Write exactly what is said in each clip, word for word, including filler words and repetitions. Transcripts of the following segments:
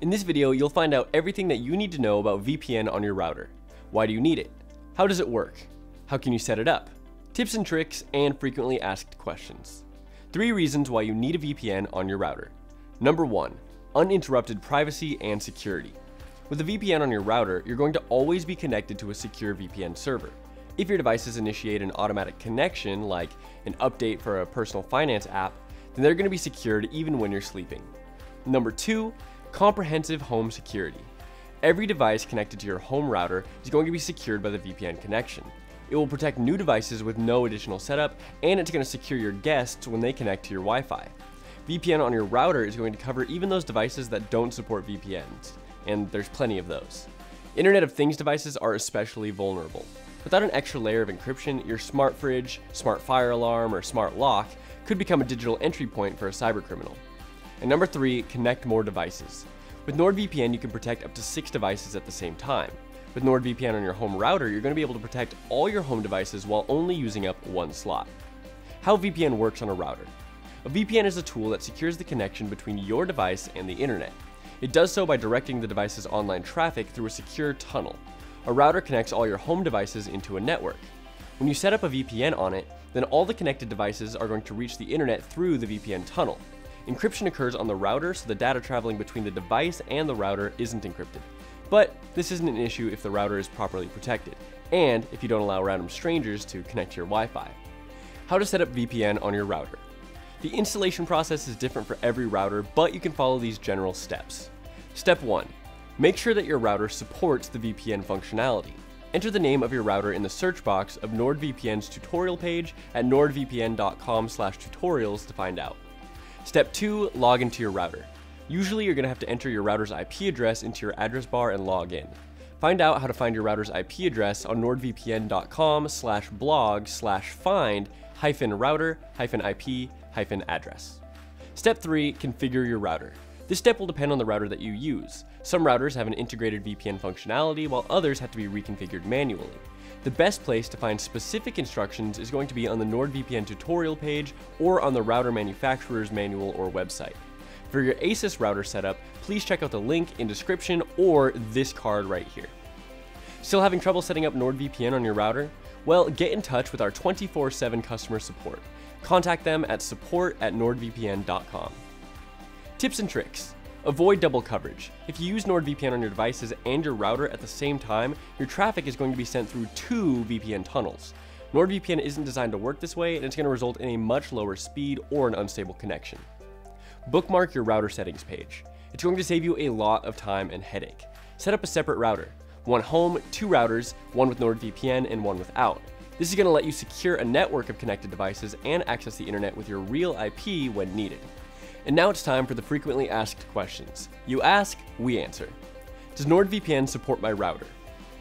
In this video, you'll find out everything that you need to know about V P N on your router. Why do you need it? How does it work? How can you set it up? Tips and tricks and frequently asked questions. Three reasons why you need a V P N on your router. Number one, uninterrupted privacy and security. With a V P N on your router, you're going to always be connected to a secure V P N server. If your devices initiate an automatic connection, like an update for a personal finance app, then they're going to be secured even when you're sleeping. Number two, comprehensive home security. Every device connected to your home router is going to be secured by the V P N connection. It will protect new devices with no additional setup, and it's going to secure your guests when they connect to your Wi-Fi. V P N on your router is going to cover even those devices that don't support V P Ns, and there's plenty of those. Internet of Things devices are especially vulnerable. Without an extra layer of encryption, your smart fridge, smart fire alarm, or smart lock could become a digital entry point for a cybercriminal. And number three, connect more devices. With NordVPN, you can protect up to six devices at the same time. With NordVPN on your home router, you're going to be able to protect all your home devices while only using up one slot. How V P N works on a router. A V P N is a tool that secures the connection between your device and the internet. It does so by directing the device's online traffic through a secure tunnel. A router connects all your home devices into a network. When you set up a V P N on it, then all the connected devices are going to reach the internet through the V P N tunnel. Encryption occurs on the router, so the data traveling between the device and the router isn't encrypted. But this isn't an issue if the router is properly protected, and if you don't allow random strangers to connect to your Wi-Fi. How to set up V P N on your router. The installation process is different for every router, but you can follow these general steps. Step one. Make sure that your router supports the V P N functionality. Enter the name of your router in the search box of NordVPN's tutorial page at nordvpn dot com slash tutorials to find out. Step two, log into your router. Usually you're going to have to enter your router's I P address into your address bar and log in. Find out how to find your router's I P address on nordvpn dot com slash blog slash find hyphen router hyphen I P hyphen address. Step three, configure your router. This step will depend on the router that you use. Some routers have an integrated V P N functionality, while others have to be reconfigured manually. The best place to find specific instructions is going to be on the NordVPN tutorial page or on the router manufacturer's manual or website. For your ASUS router setup, please check out the link in description or this card right here. Still having trouble setting up NordVPN on your router? Well, get in touch with our twenty-four seven customer support. Contact them at support at nordvpn dot com. Tips and tricks. Avoid double coverage. If you use NordVPN on your devices and your router at the same time, your traffic is going to be sent through two V P N tunnels. NordVPN isn't designed to work this way, and it's going to result in a much lower speed or an unstable connection. Bookmark your router settings page. It's going to save you a lot of time and headache. Set up a separate router. One home, two routers, one with NordVPN and one without. This is going to let you secure a network of connected devices and access the internet with your real I P when needed. And now it's time for the frequently asked questions. You ask, we answer. Does NordVPN support my router?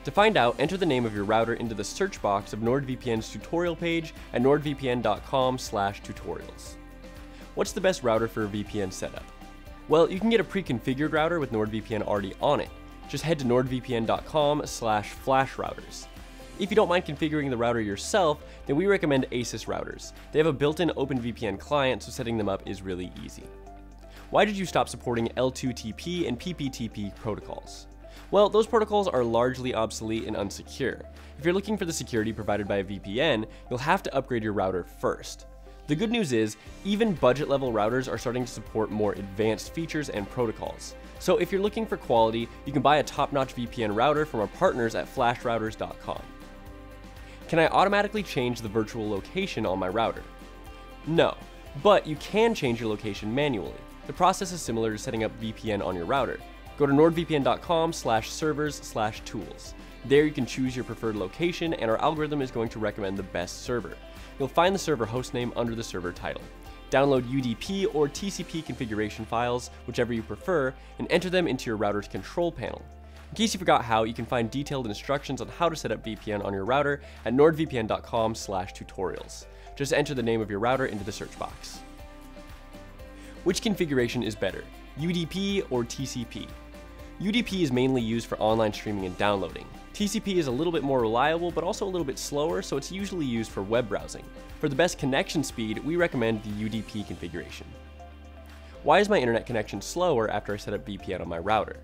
To find out, enter the name of your router into the search box of NordVPN's tutorial page at nordvpn dot com slash tutorials. What's the best router for a V P N setup? Well, you can get a pre-configured router with NordVPN already on it. Just head to nordvpn dot com slash flash routers. If you don't mind configuring the router yourself, then we recommend ASUS routers. They have a built-in OpenVPN client, so setting them up is really easy. Why did you stop supporting L two T P and P P T P protocols? Well, those protocols are largely obsolete and unsecure. If you're looking for the security provided by a V P N, you'll have to upgrade your router first. The good news is, even budget-level routers are starting to support more advanced features and protocols. So if you're looking for quality, you can buy a top-notch V P N router from our partners at flash routers dot com. Can I automatically change the virtual location on my router? No, but you can change your location manually. The process is similar to setting up V P N on your router. Go to nordvpn dot com slash servers slash tools. There you can choose your preferred location, and our algorithm is going to recommend the best server. You'll find the server hostname under the server title. Download U D P or T C P configuration files, whichever you prefer, and enter them into your router's control panel. In case you forgot how, you can find detailed instructions on how to set up V P N on your router at nordvpn dot com slash tutorials. Just enter the name of your router into the search box. Which configuration is better, U D P or T C P? U D P is mainly used for online streaming and downloading. T C P is a little bit more reliable, but also a little bit slower, so it's usually used for web browsing. For the best connection speed, we recommend the U D P configuration. Why is my internet connection slower after I set up V P N on my router?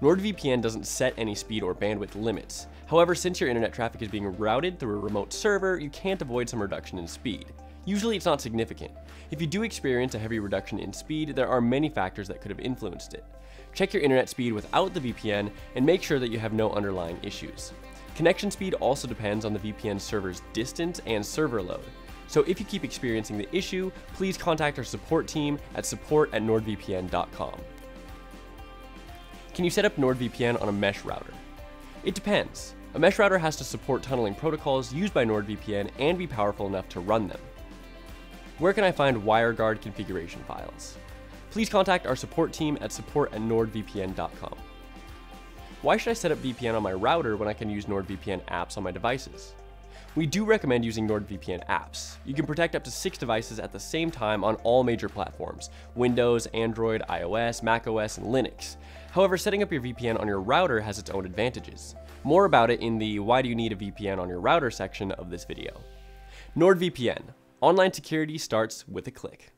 NordVPN doesn't set any speed or bandwidth limits. However, since your internet traffic is being routed through a remote server, you can't avoid some reduction in speed. Usually it's not significant. If you do experience a heavy reduction in speed, there are many factors that could have influenced it. Check your internet speed without the V P N and make sure that you have no underlying issues. Connection speed also depends on the V P N server's distance and server load. So if you keep experiencing the issue, please contact our support team at support at nord V P N dot com. Can you set up NordVPN on a mesh router? It depends. A mesh router has to support tunneling protocols used by NordVPN and be powerful enough to run them. Where can I find WireGuard configuration files? Please contact our support team at support at nord V P N dot com. Why should I set up V P N on my router when I can use NordVPN apps on my devices? We do recommend using NordVPN apps. You can protect up to six devices at the same time on all major platforms: Windows, Android, iOS, macOS, and Linux. However, setting up your V P N on your router has its own advantages. More about it in the "Why do you need a V P N on your router?" section of this video. NordVPN. Online security starts with a click.